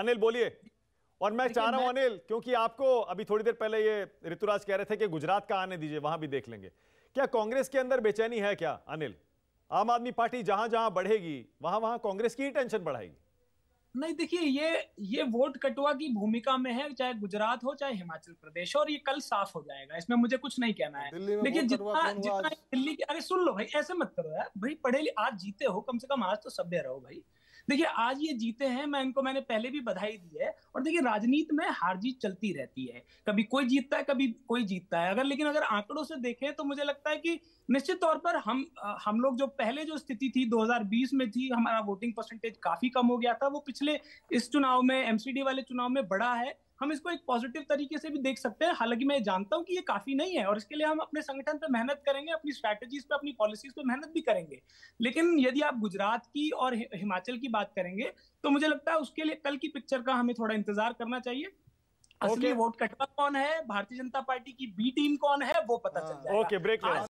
अनिल बोलिए। और मैं चाह रहा हूं अनिल, क्योंकि आपको अभी थोड़ी देर पहले ये ऋतुराज कह रहे थे कि गुजरात का आने दीजिए, वहां भी देख लेंगे। क्या कांग्रेस के अंदर बेचैनी है क्या अनिल? आम आदमी पार्टी जहां जहां बढ़ेगी वहां वहां कांग्रेस की ही टेंशन बढ़ाएगी? नहीं, देखिए ये वोट कटुआ की भूमिका में है, चाहे गुजरात हो चाहे हिमाचल प्रदेश हो, और ये कल साफ हो जाएगा, इसमें मुझे कुछ नहीं कहना है। देखिए जितना दिल्ली की, अरे सुन लो भाई, ऐसे मत करो यार भाई, पढ़े आज जीते हो, कम से कम आज तो सभ्य रहो भाई। देखिए आज ये जीते हैं, मैंने पहले भी बधाई दी है। और देखिए राजनीति में हार जीत चलती रहती है, कभी कोई जीतता है कभी कोई जीतता है। लेकिन अगर आंकड़ों से देखें तो मुझे लगता है कि निश्चित तौर पर हम लोग जो पहले जो स्थिति थी 2020 में थी, हमारा वोटिंग परसेंटेज काफी कम हो गया था, वो पिछले इस चुनाव में एमसीडी वाले चुनाव में बढ़ा है। हम इसको एक पॉजिटिव तरीके से भी देख सकते हैं। हालांकि मैं जानता हूं कि ये काफी नहीं है और इसके लिए हम अपने संगठन पे मेहनत करेंगे, अपनी स्ट्रैटेजीज पे, अपनी पॉलिसीज पे मेहनत भी करेंगे। लेकिन यदि आप गुजरात की और हिमाचल की बात करेंगे तो मुझे लगता है उसके लिए कल की पिक्चर का हमें थोड़ा इंतजार करना चाहिए। असली वोट कटवा कौन है, भारतीय जनता पार्टी की बी टीम कौन है, वो पता चल जाएगा।